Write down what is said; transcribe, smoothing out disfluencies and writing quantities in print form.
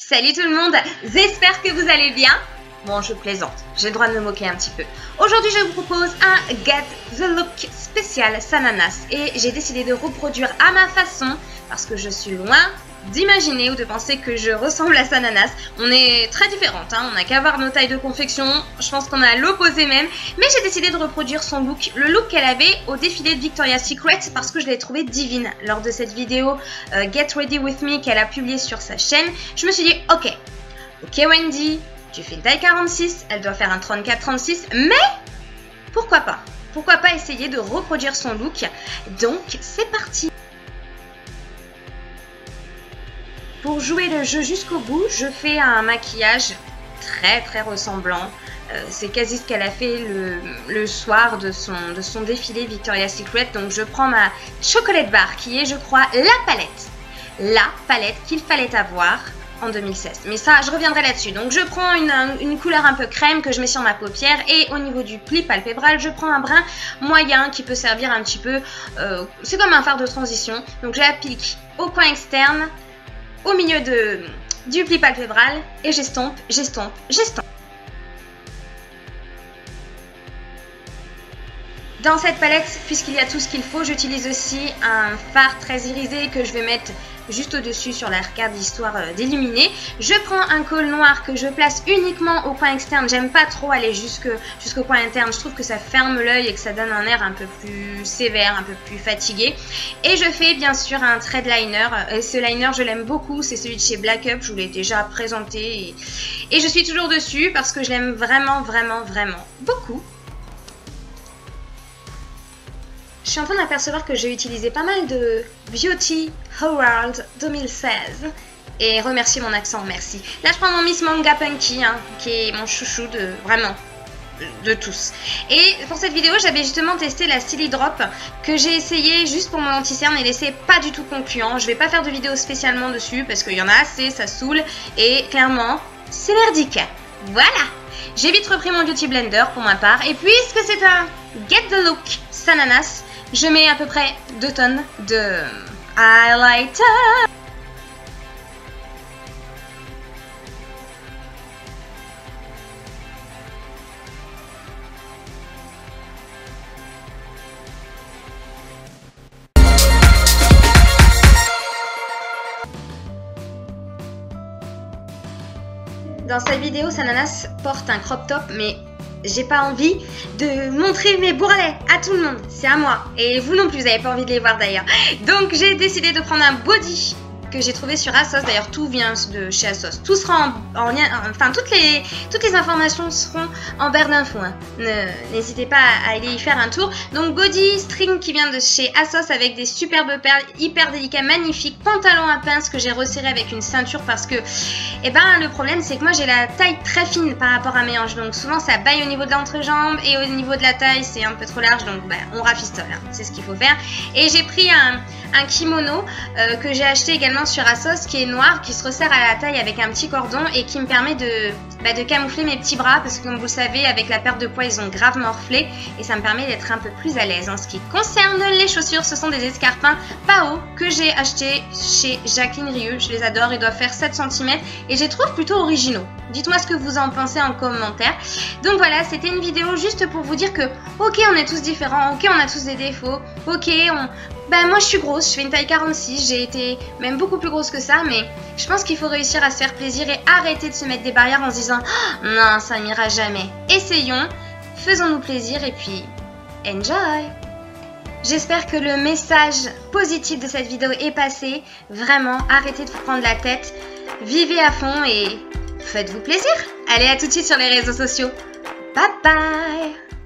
Salut tout le monde, j'espère que vous allez bien. Bon, je plaisante, j'ai le droit de me moquer un petit peu. Aujourd'hui, je vous propose un Get the Look spécial Sananas. Et j'ai décidé de reproduire à ma façon, parce que je suis loin d'imaginer ou de penser que je ressemble à Sananas. On est très différentes, hein. On n'a qu'à voir nos tailles de confection, je pense qu'on a l'opposé même. Mais j'ai décidé de reproduire son look, le look qu'elle avait au défilé de Victoria's Secret, parce que je l'ai trouvé divine. Lors de cette vidéo Get Ready With Me qu'elle a publiée sur sa chaîne, je me suis dit ok Wendy, tu fais une taille 46, elle doit faire un 34-36, mais pourquoi pas? Pourquoi pas essayer de reproduire son look? Donc c'est parti! Pour jouer le jeu jusqu'au bout, je fais un maquillage très ressemblant. C'est quasi ce qu'elle a fait le soir de son défilé Victoria's Secret. Donc je prends ma chocolate bar qui est, je crois, la palette qu'il fallait avoir en 2016. Mais ça, je reviendrai là-dessus. Donc je prends une couleur un peu crème que je mets sur ma paupière, et au niveau du pli palpébral, je prends un brun moyen qui peut servir un petit peu... c'est comme un fard de transition. Donc je l'applique au coin externe, au milieu du pli palpébral, et j'estompe. Dans cette palette, puisqu'il y a tout ce qu'il faut, j'utilise aussi un fard très irisé que je vais mettre juste au-dessus sur l'arcade, histoire d'illuminer. Je prends un col noir que je place uniquement au coin externe. J'aime pas trop aller jusqu'au coin interne. Je trouve que ça ferme l'œil et que ça donne un air un peu plus sévère, un peu plus fatigué. Et je fais bien sûr un trait de liner. Et ce liner, je l'aime beaucoup. C'est celui de chez Black Up. Je vous l'ai déjà présenté. Et je suis toujours dessus parce que je l'aime vraiment beaucoup. Je suis en train d'apercevoir que j'ai utilisé pas mal de Beauty Blender 2016. Et remercier mon accent, merci. Là, je prends mon Miss Manga Punky, hein, qui est mon chouchou de tous. Et pour cette vidéo, j'avais justement testé la Silly Drop, que j'ai essayé juste pour mon anti-cerne et l'essai pas du tout concluant. Je vais pas faire de vidéo spécialement dessus, parce qu'il y en a assez, ça saoule. Et clairement, c'est merdique. Voilà! J'ai vite repris mon Beauty Blender pour ma part. Et puisque c'est un Get the Look Sananas, je mets à peu près 2 tonnes de highlighter. Dans cette vidéo, Sananas porte un crop top, mais j'ai pas envie de montrer mes bourrelets à tout le monde, c'est à moi. Et vous non plus, vous n'avez pas envie de les voir d'ailleurs. Donc j'ai décidé de prendre un body que j'ai trouvé sur Asos. D'ailleurs, tout vient de chez Asos. Tout sera en lien, enfin toutes les informations seront en barre d'infos, hein. N'hésitez pas à aller y faire un tour. Donc body string qui vient de chez Asos avec des superbes perles hyper délicats, magnifiques. Pantalon à pinces que j'ai resserré avec une ceinture parce que, eh ben, le problème c'est que moi j'ai la taille très fine par rapport à mes hanches. Donc souvent ça baille au niveau de l'entrejambe et au niveau de la taille c'est un peu trop large. Donc bah, on rafistole, hein. C'est ce qu'il faut faire. Et j'ai pris un kimono que j'ai acheté également sur Asos, qui est noir, qui se resserre à la taille avec un petit cordon et qui me permet de camoufler mes petits bras, parce que comme vous le savez, avec la perte de poids ils ont grave morflé, et ça me permet d'être un peu plus à l'aise. En ce qui concerne les chaussures, ce sont des escarpins Pao que j'ai acheté chez Jacqueline Riu. Je les adore, ils doivent faire 7 cm, et je les trouve plutôt originaux. Dites-moi ce que vous en pensez en commentaire. Donc voilà, c'était une vidéo juste pour vous dire que ok, on est tous différents, ok, on a tous des défauts, ok, moi je suis grosse, je fais une taille 46, j'ai été même beaucoup plus grosse que ça, mais je pense qu'il faut réussir à se faire plaisir et arrêter de se mettre des barrières en se disant oh, non, ça n'ira jamais. Essayons, faisons-nous plaisir et puis enjoy! J'espère que le message positif de cette vidéo est passé. Vraiment, arrêtez de vous prendre la tête, vivez à fond et faites-vous plaisir. Allez, à tout de suite sur les réseaux sociaux. Bye bye!